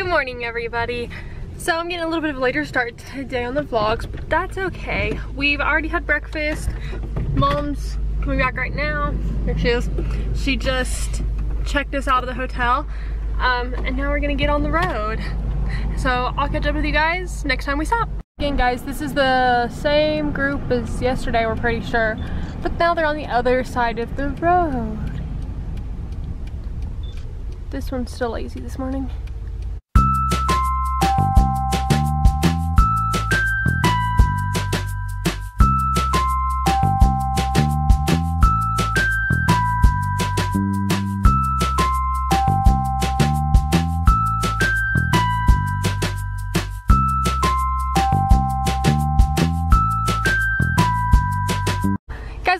Good morning, everybody. So I'm getting a little bit of a later start today on the vlogs, but that's okay. We've already had breakfast. Mom's coming back right now. There she is. She just checked us out of the hotel, and now we're gonna get on the road. So I'll catch up with you guys next time we stop. Again, guys, this is the same group as yesterday, we're pretty sure, but now they're on the other side of the road. This one's still lazy this morning.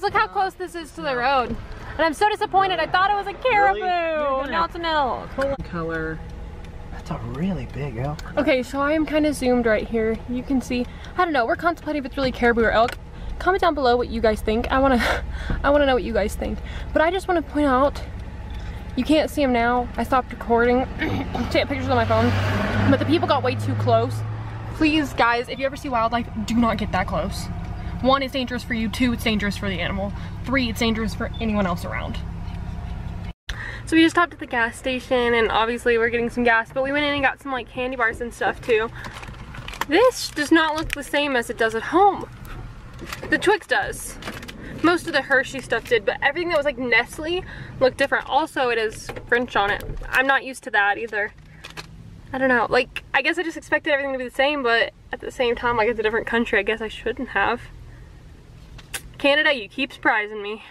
Look how close this is to the road. And I'm so disappointed. I thought it was a caribou. Really? Now it's an elk. Color. That's a really big elk. Okay, so I am kind of zoomed right here. You can see. I don't know. We're contemplating if it's really caribou or elk. Comment down below what you guys think. I want to know what you guys think. But I just want to point out, you can't see them now. I stopped recording. Take pictures on my phone. But the people got way too close. Please, guys, if you ever see wildlife, do not get that close. One, it's dangerous for you. Two, it's dangerous for the animal. Three, it's dangerous for anyone else around. So we just stopped at the gas station, and obviously we're getting some gas, but we went in and got some like candy bars and stuff too. This does not look the same as it does at home. The Twix does. Most of the Hershey stuff did, but everything that was like Nestle looked different. Also, it has French on it. I'm not used to that either. I don't know, like, I guess I just expected everything to be the same, but at the same time, like, it's a different country. I guess I shouldn't have. Canada, you keep surprising me.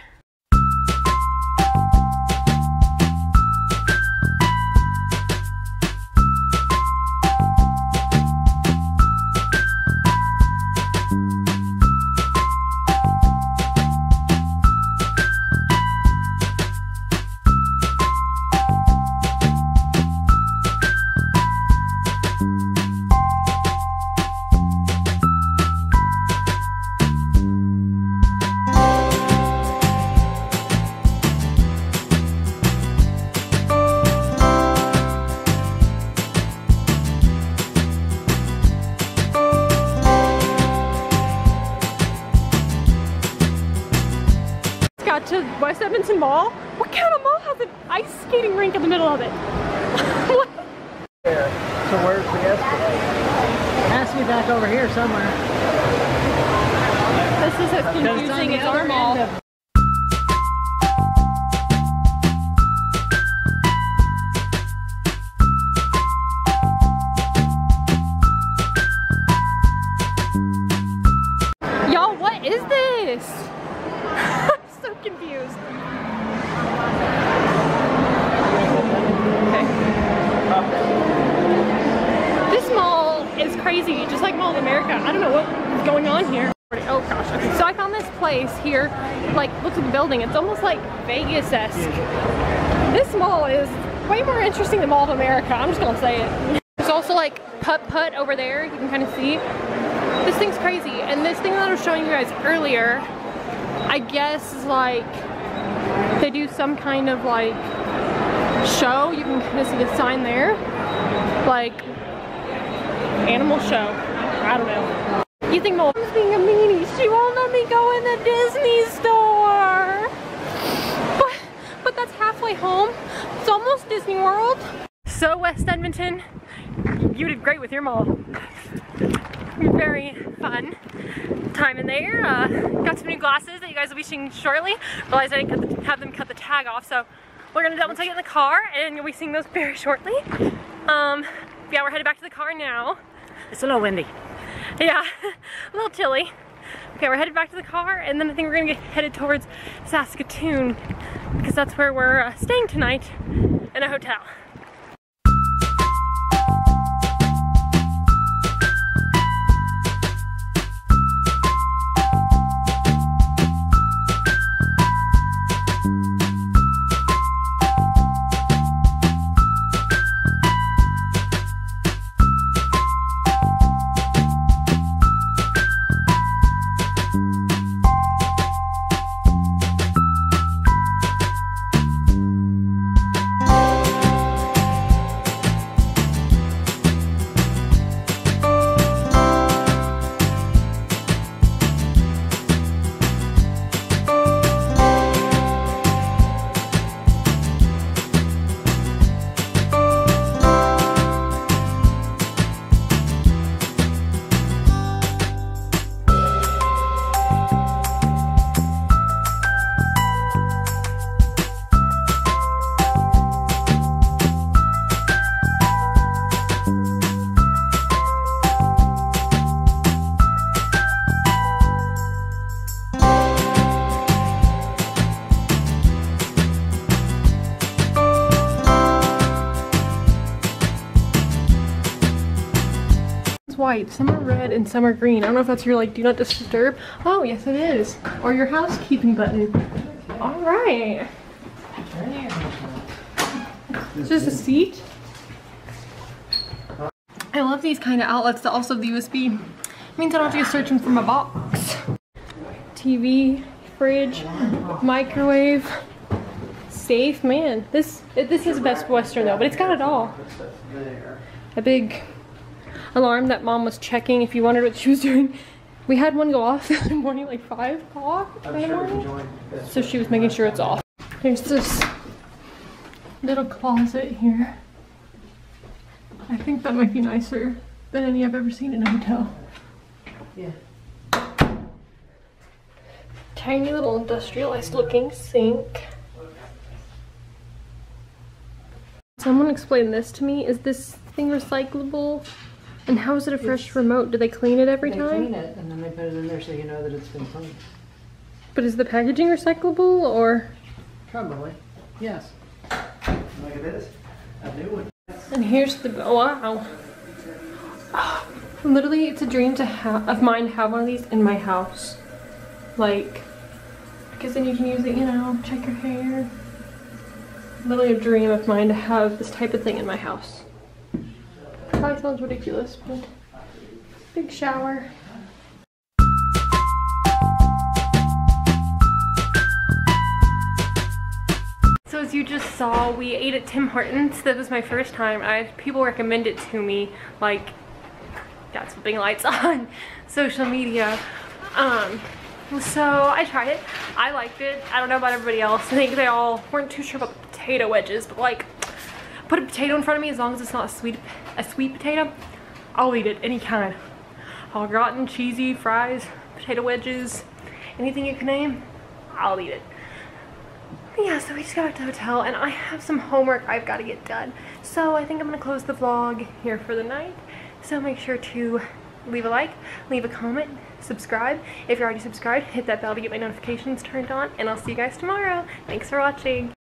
Got to West Edmonton Mall. What kind of mall has an ice skating rink in the middle of it? What? So where's the escalator? Has to be back over here somewhere. This is as confusing as our mall. Y'all, what is this? Confused. Okay. This mall is crazy, just like Mall of America. I don't know what's going on here. Oh gosh. Okay. So I found this place here, like, look at the building. It's almost like Vegas-esque. This mall is way more interesting than Mall of America. I'm just gonna say it. There's also like putt-putt over there. You can kind of see. This thing's crazy. And this thing that I was showing you guys earlier, I guess, like, they do some kind of like show. You can kind of see the sign there, like animal show. I don't know. You think Mom's being a meanie? She won't let me go in the Disney store. But that's halfway home. It's almost Disney World. So West Edmonton, you did great with your mall. Very fun time in there. Got some new glasses that you guys will be seeing shortly. Realized I didn't have them cut the tag off, so we're gonna do that once I get in the car, and you'll be seeing those very shortly. Yeah, we're headed back to the car now. It's a little windy. Yeah, a little chilly. Okay, we're headed back to the car, and then I think we're gonna get headed towards Saskatoon, because that's where we're staying tonight, in a hotel. white, some are red, and some are green. I don't know if that's your like do not disturb. Oh yes it is. Or your housekeeping button. Alright. It's just a seat. I love these kind of outlets that also have the USB. It means I don't have to be searching from a box. TV, fridge, microwave, safe. Man, this is Best Western though, but it's got it all. A big alarm that mom was checking if you wondered what she was doing. We had one go off in the morning, like 5 o'clock in the morning. So she was making sure it's off. There's this little closet here. I think that might be nicer than any I've ever seen in a hotel. Yeah. Tiny little industrialized looking sink. Someone explain this to me. Is this thing recyclable? And how is it a fresh remote? Do they clean it every time? They clean it and then they put it in there so you know that it's been cleaned. But is the packaging recyclable or? Probably, yes. Look at this, a new one. And here's the, wow. Literally, it's a dream to have, of mine, have one of these in my house. Like, because then you can use it, you know, check your hair. Literally a dream of mine to have this type of thing in my house. Probably sounds ridiculous, but big shower. So as you just saw, we ate at Tim Hortons. That was my first time. People recommend it to me, like, got some big lights on social media. So I tried it. I liked it. I don't know about everybody else. I think they all weren't too sure about the potato wedges, but like, put a potato in front of me as long as it's not a sweet potato. I'll eat it, any kind. All gratin, cheesy, fries, potato wedges, anything you can name, I'll eat it. But yeah, so we just got back to the hotel and I have some homework I've got to get done. So I think I'm gonna close the vlog here for the night. So make sure to leave a like, leave a comment, subscribe. If you're already subscribed, hit that bell to get my notifications turned on, and I'll see you guys tomorrow. Thanks for watching.